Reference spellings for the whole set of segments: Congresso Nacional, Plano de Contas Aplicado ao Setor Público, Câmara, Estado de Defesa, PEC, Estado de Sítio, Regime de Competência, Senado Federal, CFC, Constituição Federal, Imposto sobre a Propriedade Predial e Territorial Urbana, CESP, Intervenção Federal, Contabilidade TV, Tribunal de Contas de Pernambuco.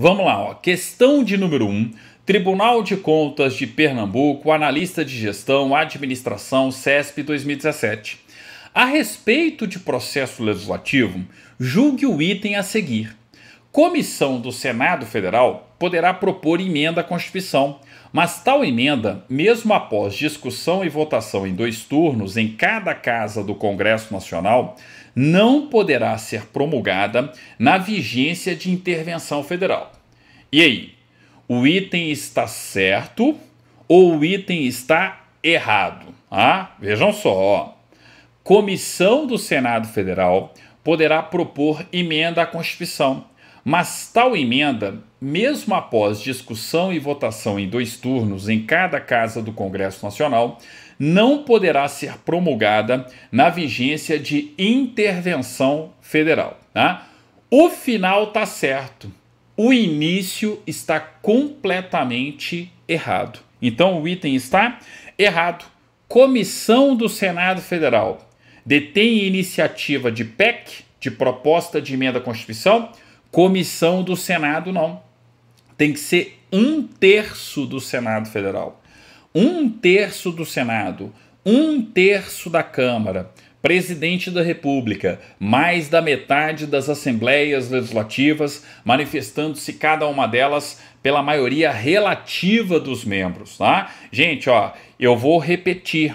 Vamos lá, ó. Questão de número 1. Tribunal de Contas de Pernambuco, analista de gestão, administração, CESP 2017. A respeito de processo legislativo, julgue o item a seguir. Comissão do Senado Federal poderá propor emenda à Constituição, mas tal emenda, mesmo após discussão e votação em 2 turnos em cada casa do Congresso Nacional, não poderá ser promulgada na vigência de intervenção federal. E aí, o item está certo ou o item está errado? Ah, vejam só, ó. Comissão do Senado Federal poderá propor emenda à Constituição, mas tal emenda, mesmo após discussão e votação em 2 turnos em cada casa do Congresso Nacional, não poderá ser promulgada na vigência de intervenção federal. Tá? O final está certo, o início está completamente errado. Então o item está errado. Comissão do Senado Federal detém iniciativa de PEC, de proposta de emenda à Constituição. Comissão do Senado não. Tem que ser 1/3 do Senado Federal. 1/3 do Senado, 1/3 da Câmara, Presidente da República, mais da metade das assembleias legislativas, manifestando-se cada uma delas pela maioria relativa dos membros, tá? Gente, ó, eu vou repetir.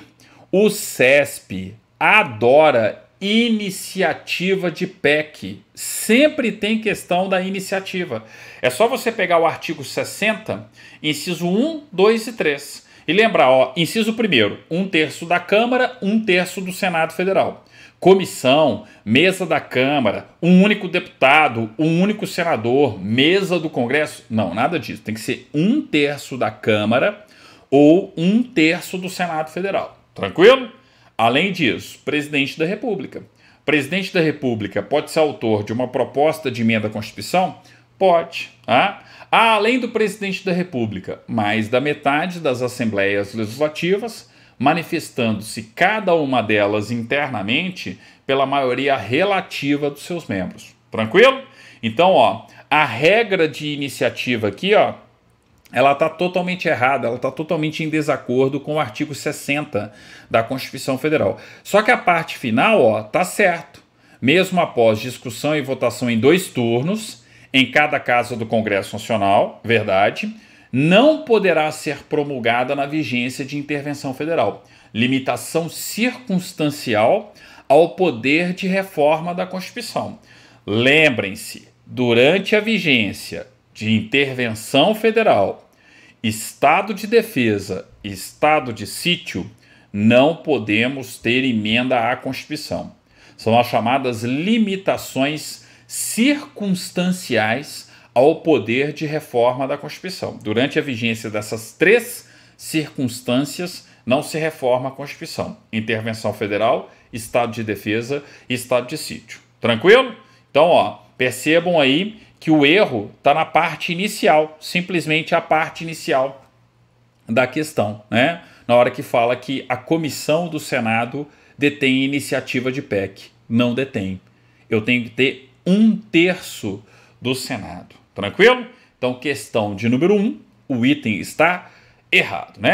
O CESP adora iniciativa de PEC. Sempre tem questão da iniciativa. É só você pegar o artigo 60, inciso 1, 2 e 3. E lembrar, ó, inciso 1º, 1/3 da Câmara, 1/3 do Senado Federal. Comissão, mesa da Câmara, um único deputado, um único senador, mesa do Congresso. Não, nada disso. Tem que ser 1/3 da Câmara ou 1/3 do Senado Federal. Tranquilo? Além disso, presidente da República. Presidente da República pode ser autor de uma proposta de emenda à Constituição? Pode. Tá? Além do presidente da República, mais da metade das assembleias legislativas, manifestando-se cada uma delas internamente pela maioria relativa dos seus membros. Tranquilo? Então, ó, a regra de iniciativa aqui, ó, ela está totalmente errada, ela está totalmente em desacordo com o artigo 60 da Constituição Federal. Só que a parte final, ó, tá certo. Mesmo após discussão e votação em 2 turnos, em cada casa do Congresso Nacional, verdade, não poderá ser promulgada na vigência de intervenção federal. Limitação circunstancial ao poder de reforma da Constituição. Lembrem-se, durante a vigência de intervenção federal, Estado de Defesa, Estado de Sítio, não podemos ter emenda à Constituição. São as chamadas limitações circunstanciais ao poder de reforma da Constituição. Durante a vigência dessas 3 circunstâncias, não se reforma a Constituição. Intervenção federal, Estado de Defesa e Estado de Sítio. Tranquilo? Então, ó, percebam aí que o erro está na parte inicial, simplesmente a parte inicial da questão, né? Na hora que fala que a comissão do Senado detém iniciativa de PEC. Não detém. Eu tenho que ter 1/3 do Senado. Tranquilo? Então, questão de número 1, o item está errado, né?